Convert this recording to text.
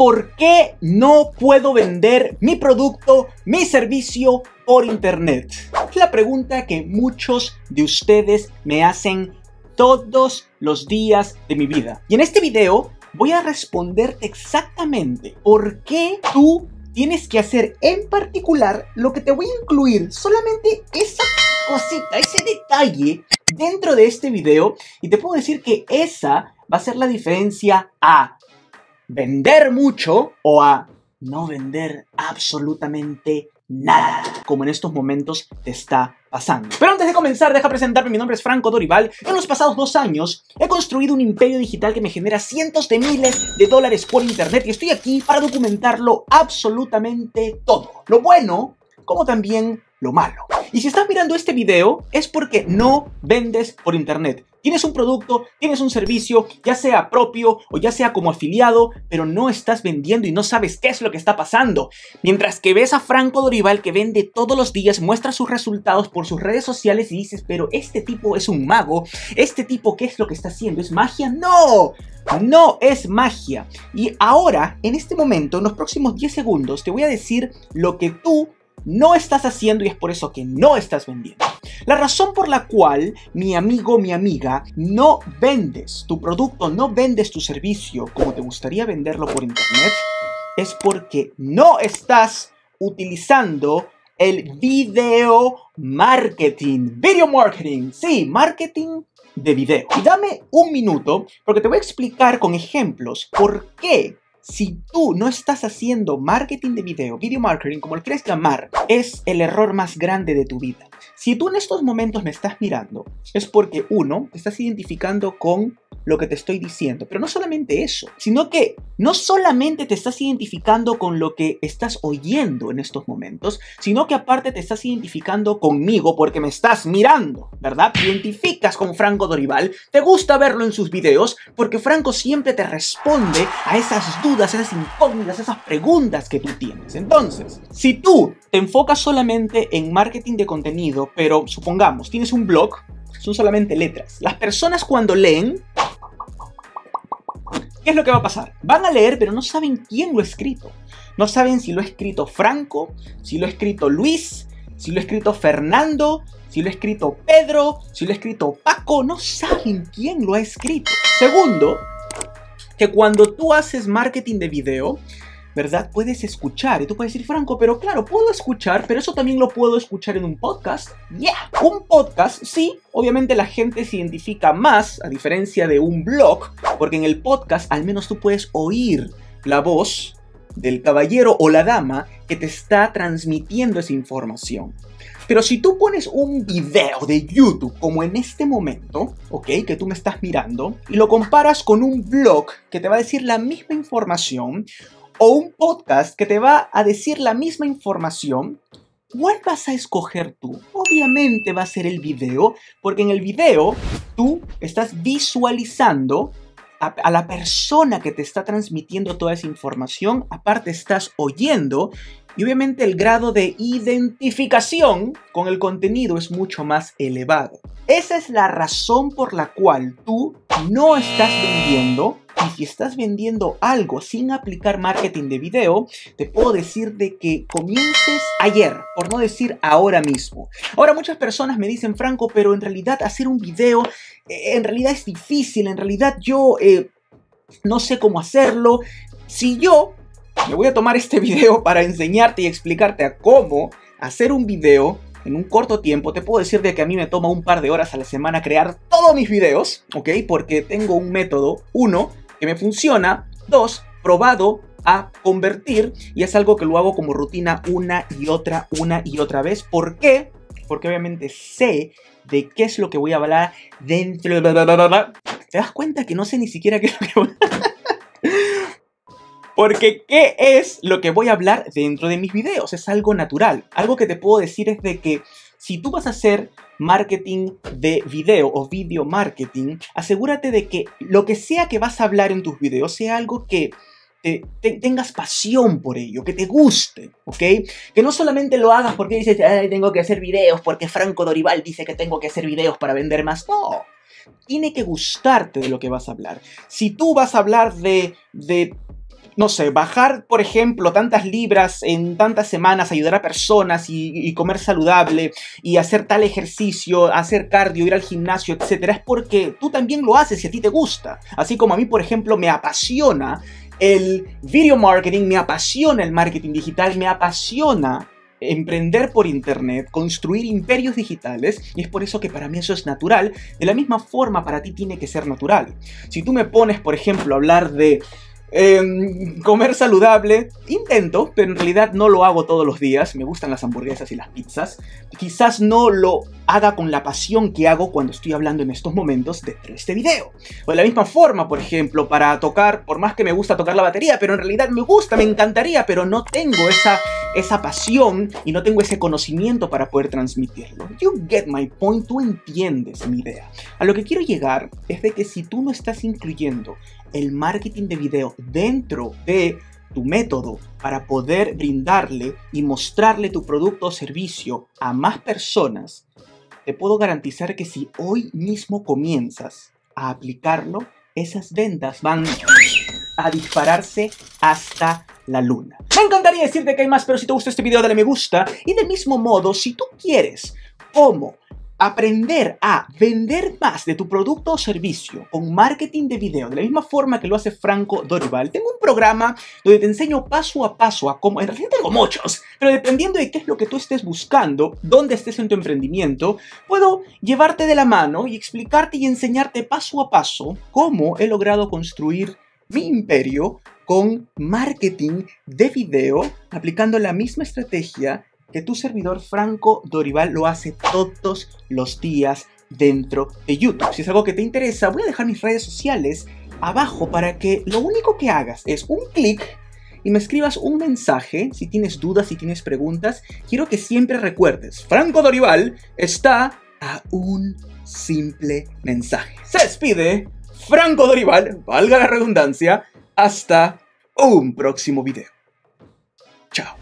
por qué no puedo vender mi producto, mi servicio por internet. Es la pregunta que muchos de ustedes me hacen todos los días de mi vida. Y en este video voy a responder exactamente por qué tú tienes que hacer en particular lo que te voy a incluir, solamente esa cosita, ese detalle dentro de este video, y te puedo decir que esa va a ser la diferencia a vender mucho o a no vender absolutamente nada, como en estos momentos te está pasando. Pero antes de comenzar, deja presentarme, mi nombre es Franco Dorival. En los pasados 2 años he construido un imperio digital que me genera cientos de miles de dólares por internet y estoy aquí para documentarlo absolutamente todo. Lo bueno, como también lo malo. Y si estás mirando este video es porque no vendes por internet. Tienes un producto, tienes un servicio, ya sea propio o ya sea como afiliado, pero no estás vendiendo y no sabes qué es lo que está pasando. Mientras que ves a Franco Dorival, que vende todos los días, muestra sus resultados por sus redes sociales y dices, pero este tipo es un mago, este tipo, ¿qué es lo que está haciendo? ¿Es magia? ¡No! No es magia. Y ahora, en este momento, en los próximos 10 segundos, te voy a decir lo que tú no estás haciendo y es por eso que no estás vendiendo. La razón por la cual, mi amigo, mi amiga, no vendes tu producto, no vendes tu servicio como te gustaría venderlo por internet, es porque no estás utilizando el video marketing. Video marketing, sí, marketing de video. Y dame un minuto porque te voy a explicar con ejemplos por qué. Si tú no estás haciendo marketing de video, video marketing, como lo quieras llamar, es el error más grande de tu vida. Si tú en estos momentos me estás mirando, es porque, uno, te estás identificando con lo que te estoy diciendo. Pero no solamente eso, sino que no solamente te estás identificando con lo que estás oyendo en estos momentos, sino que aparte te estás identificando conmigo porque me estás mirando, ¿verdad? Te identificas con Franco Dorival, te gusta verlo en sus videos, porque Franco siempre te responde a esas dudas, esas incógnitas, esas preguntas que tú tienes. Entonces, si tú te enfocas solamente en marketing de contenido, pero supongamos, tienes un blog, son solamente letras. Las personas cuando leen, ¿qué es lo que va a pasar? Van a leer, pero no saben quién lo ha escrito. No saben si lo ha escrito Franco, si lo ha escrito Luis, si lo ha escrito Fernando, si lo ha escrito Pedro, si lo ha escrito Paco. No saben quién lo ha escrito. Segundo, que cuando tú haces marketing de video, ¿verdad? Puedes escuchar. Y tú puedes decir, Franco, pero claro, puedo escuchar, pero eso también lo puedo escuchar en un podcast. Yeah. Un podcast, sí, obviamente la gente se identifica más, a diferencia de un blog, porque en el podcast al menos tú puedes oír la voz del caballero o la dama que te está transmitiendo esa información. Pero si tú pones un video de YouTube, como en este momento, ok, que tú me estás mirando, y lo comparas con un blog que te va a decir la misma información, o un podcast que te va a decir la misma información, ¿cuál vas a escoger tú? Obviamente va a ser el video, porque en el video tú estás visualizando a la persona que te está transmitiendo toda esa información, aparte estás oyendo, y obviamente el grado de identificación con el contenido es mucho más elevado. Esa es la razón por la cual tú no estás vendiendo. Y si estás vendiendo algo sin aplicar marketing de video, te puedo decir de que comiences ayer, por no decir ahora mismo. Ahora, muchas personas me dicen, Franco, pero en realidad hacer un video, en realidad es difícil, en realidad yo no sé cómo hacerlo. Si yo me voy a tomar este video para enseñarte y explicarte a cómo hacer un video en un corto tiempo, te puedo decir de que a mí me toma un par de horas a la semana crear todos mis videos, ¿ok? Porque tengo un método, uno, que me funciona, dos, probado a convertir, y es algo que lo hago como rutina una y otra vez. ¿Por qué? Porque obviamente sé de qué es lo que voy a hablar dentro de... ¿Te das cuenta que no sé ni siquiera qué es lo que voy a hablar? Porque ¿qué es lo que voy a hablar dentro de mis videos? Es algo natural. Algo que te puedo decir es de que si tú vas a hacer marketing de video o video marketing, asegúrate de que lo que sea que vas a hablar en tus videos sea algo que tengas pasión por ello, que te guste, ¿ok? Que no solamente lo hagas porque dices, ay, tengo que hacer videos porque Franco Dorival dice que tengo que hacer videos para vender más. No, tiene que gustarte de lo que vas a hablar. Si tú vas a hablar de no sé, bajar, por ejemplo, tantas libras en tantas semanas, ayudar a personas y comer saludable y hacer tal ejercicio, hacer cardio, ir al gimnasio, etcétera, es porque tú también lo haces y a ti te gusta. Así como a mí, por ejemplo, me apasiona el video marketing, me apasiona el marketing digital, me apasiona emprender por internet, construir imperios digitales, y es por eso que para mí eso es natural. De la misma forma, para ti tiene que ser natural. Si tú me pones, por ejemplo, a hablar de comer saludable, intento, pero en realidad no lo hago todos los días. Me gustan las hamburguesas y las pizzas. Quizás no lo haga con la pasión que hago cuando estoy hablando en estos momentos de este video. O de la misma forma, por ejemplo, para tocar, por más que me gusta tocar la batería, pero en realidad me gusta, me encantaría, pero no tengo esa pasión y no tengo ese conocimiento para poder transmitirlo. You get my point, tú entiendes mi idea. A lo que quiero llegar es de que si tú no estás incluyendo el marketing de video dentro de tu método para poder brindarle y mostrarle tu producto o servicio a más personas, te puedo garantizar que si hoy mismo comienzas a aplicarlo, esas ventas van a dispararse hasta la luna. Me encantaría decirte que hay más, pero si te gustó este video dale me gusta. Y del mismo modo, si tú quieres cómo aprender a vender más de tu producto o servicio con marketing de video, de la misma forma que lo hace Franco Dorival, tengo un programa donde te enseño paso a paso a cómo, en realidad tengo muchos, pero dependiendo de qué es lo que tú estés buscando, dónde estés en tu emprendimiento, puedo llevarte de la mano y explicarte y enseñarte paso a paso cómo he logrado construir mi imperio con marketing de video, aplicando la misma estrategia que tu servidor Franco Dorival lo hace todos los días dentro de YouTube. Si es algo que te interesa, voy a dejar mis redes sociales abajo para que lo único que hagas es un clic y me escribas un mensaje si tienes dudas, si tienes preguntas. Quiero que siempre recuerdes, Franco Dorival está a un simple mensaje. Se despide Franco Dorival, valga la redundancia, hasta un próximo video. Chao.